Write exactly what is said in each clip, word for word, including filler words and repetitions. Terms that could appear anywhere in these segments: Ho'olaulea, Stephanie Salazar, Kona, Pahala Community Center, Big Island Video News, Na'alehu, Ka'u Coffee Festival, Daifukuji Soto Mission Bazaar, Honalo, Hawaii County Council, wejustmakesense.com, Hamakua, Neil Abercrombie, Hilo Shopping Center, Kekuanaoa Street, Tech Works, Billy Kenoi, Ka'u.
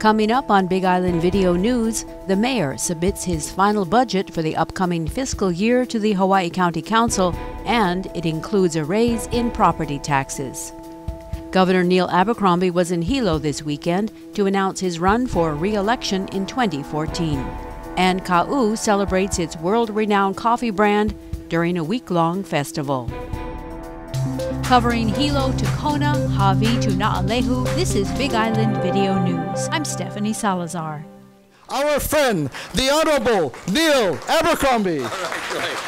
Coming up on Big Island Video News, the mayor submits his final budget for the upcoming fiscal year to the Hawaii County Council, and it includes a raise in property taxes. Governor Neil Abercrombie was in Hilo this weekend to announce his run for re-election in twenty fourteen. And Ka'u celebrates its world-renowned coffee brand during a week-long festival. Covering Hilo to Kona, Hawaii to Na'alehu, this is Big Island Video News. I'm Stephanie Salazar. Our friend, the Honorable Neil Abercrombie. All right, great.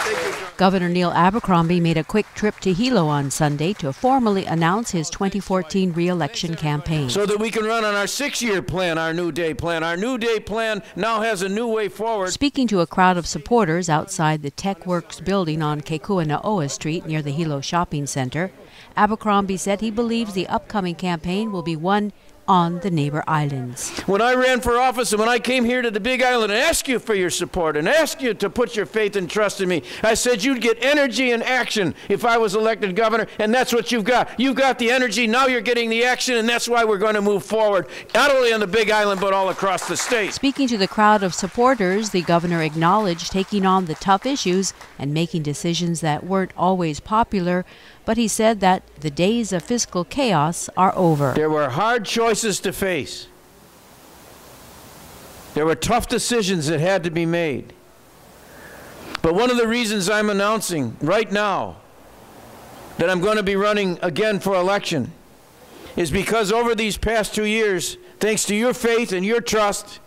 Thank you. Governor Neil Abercrombie made a quick trip to Hilo on Sunday to formally announce his twenty fourteen re-election campaign. So that we can run on our six-year plan, our New Day plan. Our New Day plan now has a new way forward. Speaking to a crowd of supporters outside the Tech Works building on Kekuanaoa Street near the Hilo Shopping Center, Abercrombie said he believes the upcoming campaign will be one on the neighbor islands. When I ran for office and when I came here to the Big Island and asked you for your support and asked you to put your faith and trust in me, I said you'd get energy and action if I was elected governor, and that's what you've got. You've got the energy, now you're getting the action, and that's why we're going to move forward, not only on the Big Island but all across the state. Speaking to the crowd of supporters, the governor acknowledged taking on the tough issues and making decisions that weren't always popular, but he said that the days of fiscal chaos are over. There were hard choices to face. There were tough decisions that had to be made. But one of the reasons I'm announcing right now that I'm going to be running again for election is because over these past two years, thanks to your faith and your trust,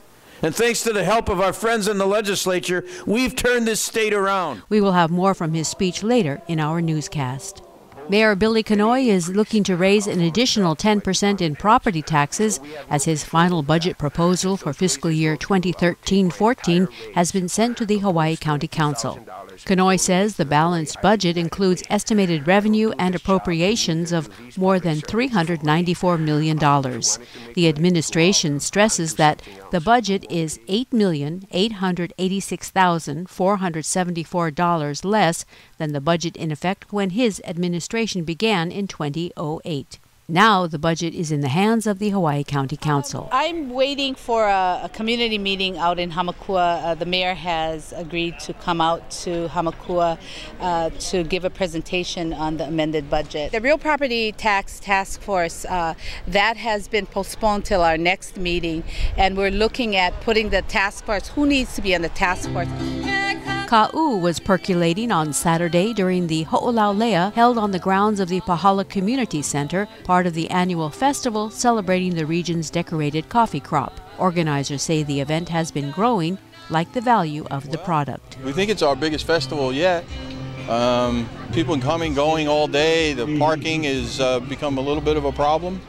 and thanks to the help of our friends in the legislature, we've turned this state around. We will have more from his speech later in our newscast. Mayor Billy Kenoi is looking to raise an additional ten percent in property taxes as his final budget proposal for fiscal year twenty thirteen fourteen has been sent to the Hawaii County Council. Kenoi says the balanced budget includes estimated revenue and appropriations of more than three hundred ninety-four million dollars. The administration stresses that the budget is eight million eight hundred eighty-six thousand four hundred seventy-four dollars less than the budget in effect when his administration began in two thousand eight. Now the budget is in the hands of the Hawaii County Council. Um, I'm waiting for a, a community meeting out in Hamakua. Uh, the mayor has agreed to come out to Hamakua uh, to give a presentation on the amended budget. The Real Property Tax Task Force, uh, that has been postponed till our next meeting, and we're looking at putting the task force, who needs to be on the task force. Ka'u was percolating on Saturday during the Ho'olaulea held on the grounds of the Pahala Community Center, part of the annual festival celebrating the region's decorated coffee crop. Organizers say the event has been growing, like the value of the product. We think it's our biggest festival yet. Um, people coming, going all day. The parking has uh, become a little bit of a problem.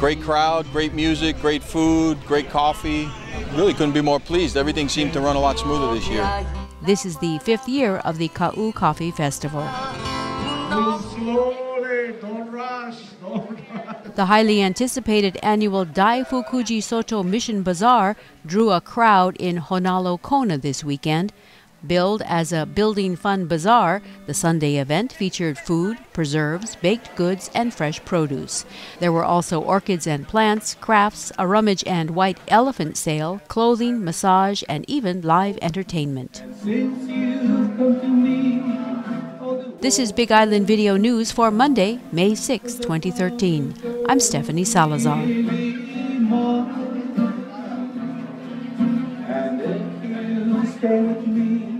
Great crowd, great music, great food, great coffee. Really couldn't be more pleased. Everything seemed to run a lot smoother this year. This is the fifth year of the Ka'u Coffee Festival. Go slowly, don't rush, don't rush. The highly anticipated annual Daifukuji Soto Mission Bazaar drew a crowd in Honalo, Kona this weekend. Billed as a Building Fun Bazaar, the Sunday event featured food, preserves, baked goods, and fresh produce. There were also orchids and plants, crafts, a rummage and white elephant sale, clothing, massage, and even live entertainment. This is Big Island Video News for Monday, May sixth, twenty thirteen. I'm Stephanie Salazar. Stay with me.